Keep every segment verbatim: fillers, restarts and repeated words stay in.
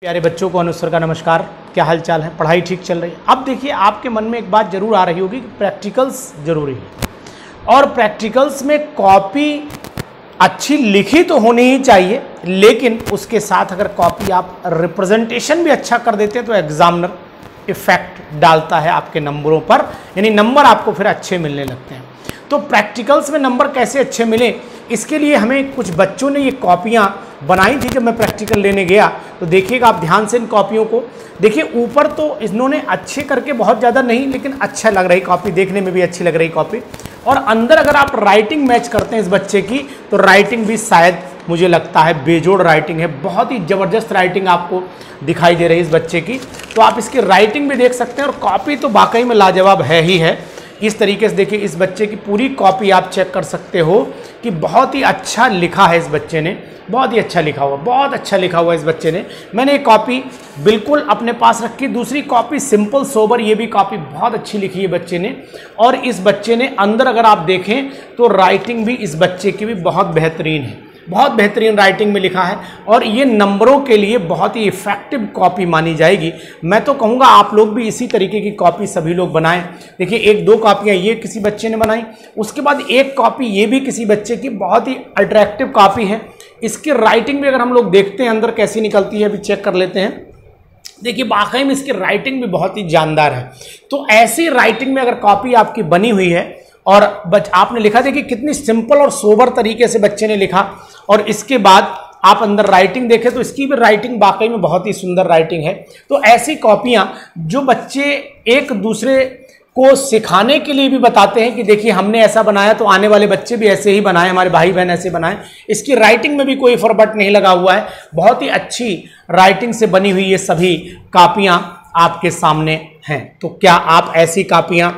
प्यारे बच्चों को अनुस्वर का नमस्कार। क्या हालचाल है? पढ़ाई ठीक चल रही है? अब देखिए, आपके मन में एक बात ज़रूर आ रही होगी कि प्रैक्टिकल्स ज़रूरी है और प्रैक्टिकल्स में कॉपी अच्छी लिखी तो होनी ही चाहिए, लेकिन उसके साथ अगर कॉपी आप रिप्रेजेंटेशन भी अच्छा कर देते हैं तो एग्जामिनर इफेक्ट डालता है आपके नंबरों पर, यानी नंबर आपको फिर अच्छे मिलने लगते हैं। तो प्रैक्टिकल्स में नंबर कैसे अच्छे मिले, इसके लिए हमें कुछ बच्चों ने ये कॉपियाँ बनाई थी। जब मैं प्रैक्टिकल लेने गया तो देखिएगा आप ध्यान से इन कॉपियों को। देखिए ऊपर तो इन्होंने अच्छे करके बहुत ज़्यादा नहीं, लेकिन अच्छा लग रही कॉपी, देखने में भी अच्छी लग रही कॉपी। और अंदर अगर आप राइटिंग मैच करते हैं इस बच्चे की, तो राइटिंग भी शायद मुझे लगता है बेजोड़ राइटिंग है, बहुत ही ज़बरदस्त राइटिंग आपको दिखाई दे रही है इस बच्चे की। तो आप इसकी राइटिंग भी देख सकते हैं और कॉपी तो वाकई में लाजवाब है ही है। इस तरीके से देखिए इस बच्चे की पूरी कॉपी आप चेक कर सकते हो कि बहुत ही अच्छा लिखा है इस बच्चे ने, बहुत ही अच्छा लिखा हुआ, बहुत अच्छा लिखा हुआ इस बच्चे ने। मैंने एक कॉपी बिल्कुल अपने पास रखी, दूसरी कॉपी सिंपल सोबर, ये भी कॉपी बहुत अच्छी लिखी है बच्चे ने। और इस बच्चे ने अंदर अगर आप देखें तो राइटिंग भी इस बच्चे की भी बहुत बेहतरीन है, बहुत बेहतरीन राइटिंग में लिखा है। और ये नंबरों के लिए बहुत ही इफ़ेक्टिव कॉपी मानी जाएगी। मैं तो कहूँगा आप लोग भी इसी तरीके की कॉपी सभी लोग बनाएं। देखिए एक दो कॉपियाँ ये किसी बच्चे ने बनाई, उसके बाद एक कॉपी ये भी किसी बच्चे की बहुत ही अट्रैक्टिव कॉपी है। इसकी राइटिंग भी अगर हम लोग देखते हैं अंदर कैसी निकलती है, अभी चेक कर लेते हैं। देखिए वाकई में इसकी राइटिंग भी बहुत ही जानदार है। तो ऐसी राइटिंग में अगर कॉपी आपकी बनी हुई है और बच आपने लिखा, देखिए कितनी सिंपल और सोबर तरीके से बच्चे ने लिखा, और इसके बाद आप अंदर राइटिंग देखें तो इसकी भी राइटिंग वाकई में बहुत ही सुंदर राइटिंग है। तो ऐसी कॉपियाँ जो बच्चे एक दूसरे को सिखाने के लिए भी बताते हैं कि देखिए हमने ऐसा बनाया तो आने वाले बच्चे भी ऐसे ही बनाएं, हमारे भाई बहन ऐसे बनाएं। इसकी राइटिंग में भी कोई फॉरवर्ड नहीं लगा हुआ है, बहुत ही अच्छी राइटिंग से बनी हुई ये सभी कापियाँ आपके सामने हैं। तो क्या आप ऐसी कापियाँ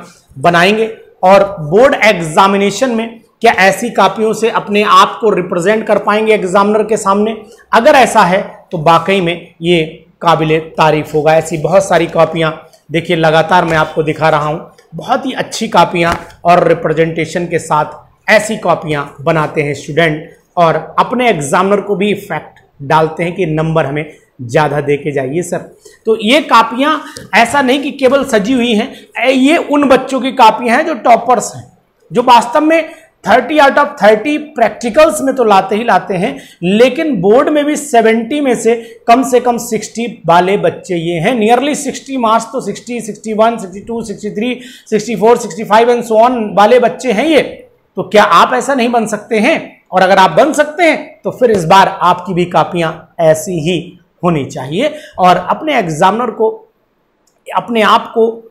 बनाएंगे और बोर्ड एग्जामिनेशन में क्या ऐसी कापियों से अपने आप को रिप्रेजेंट कर पाएंगे एग्जामिनर के सामने? अगर ऐसा है तो वाकई में ये काबिले तारीफ होगा। ऐसी बहुत सारी कापियां देखिए लगातार मैं आपको दिखा रहा हूं, बहुत ही अच्छी कापियां और रिप्रेजेंटेशन के साथ ऐसी कापियां बनाते हैं स्टूडेंट और अपने एग्जामिनर को भी इफेक्ट डालते हैं कि नंबर हमें ज़्यादा दे के जाइए सर। तो ये कापियाँ ऐसा नहीं कि केवल सजी हुई हैं, ये उन बच्चों की कापियाँ हैं जो टॉपर्स हैं, जो वास्तव में thirty out of thirty practicals में तो लाते ही लाते हैं, लेकिन बोर्ड में भी सेवेंटी में से कम से कम सिक्सटी वाले बच्चे ये हैं। नियरली सिक्सटी मार्क्स तो sixty, sixty one, sixty two, sixty three, sixty four, sixty five and so on वाले बच्चे हैं ये। तो क्या आप ऐसा नहीं बन सकते हैं? और अगर आप बन सकते हैं तो फिर इस बार आपकी भी कापियाँ ऐसी ही होनी चाहिए और अपने एग्जामिनर को, अपने आप को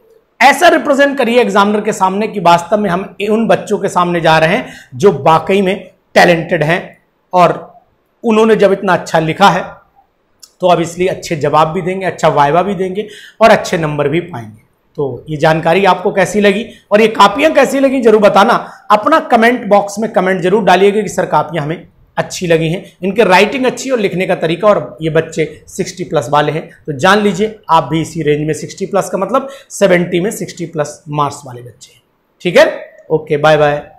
ऐसा रिप्रेजेंट करिए एग्जामिनर के सामने कि वास्तव में हम उन बच्चों के सामने जा रहे हैं जो वाकई में टैलेंटेड हैं और उन्होंने जब इतना अच्छा लिखा है तो अब इसलिए अच्छे जवाब भी देंगे, अच्छा वाइवा भी देंगे और अच्छे नंबर भी पाएंगे। तो ये जानकारी आपको कैसी लगी और ये कापियाँ कैसी लगी जरूर बताना। अपना कमेंट बॉक्स में कमेंट जरूर डालिएगा कि सर कापियाँ हमें अच्छी लगी हैं, इनके राइटिंग अच्छी और लिखने का तरीका, और ये बच्चे सिक्सटी प्लस वाले हैं। तो जान लीजिए आप भी इसी रेंज में, सिक्सटी प्लस का मतलब सेवेंटी में सिक्सटी प्लस मार्क्स वाले बच्चे हैं। ठीक है, ओके, बाय बाय।